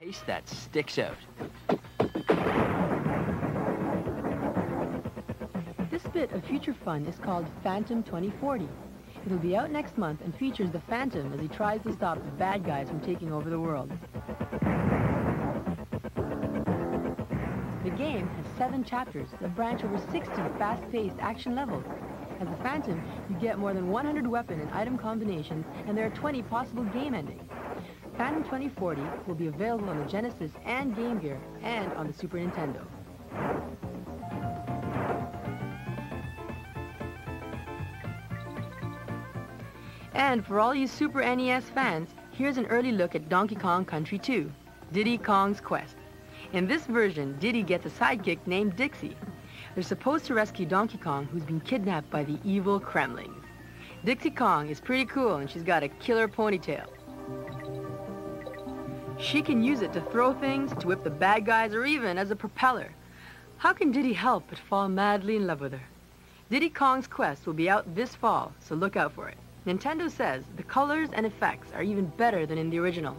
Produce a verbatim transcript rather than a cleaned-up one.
Taste that sticks out. This bit of future fun is called Phantom twenty forty. It'll be out next month and features the Phantom as he tries to stop the bad guys from taking over the world. The game has seven chapters that branch over sixty fast-paced action levels. As the Phantom, you get more than one hundred weapon and item combinations, and there are twenty possible game endings. Phantom twenty forty will be available on the Genesis and Game Gear, and on the Super Nintendo. And for all you Super N E S fans, here's an early look at Donkey Kong Country two, Diddy Kong's Quest. In this version, Diddy gets a sidekick named Dixie. They're supposed to rescue Donkey Kong, who's been kidnapped by the evil Kremlings. Dixie Kong is pretty cool, and she's got a killer ponytail. She can use it to throw things, to whip the bad guys, or even as a propeller. How can Diddy help but fall madly in love with her? Diddy Kong's Quest will be out this fall, so look out for it. Nintendo says the colors and effects are even better than in the original.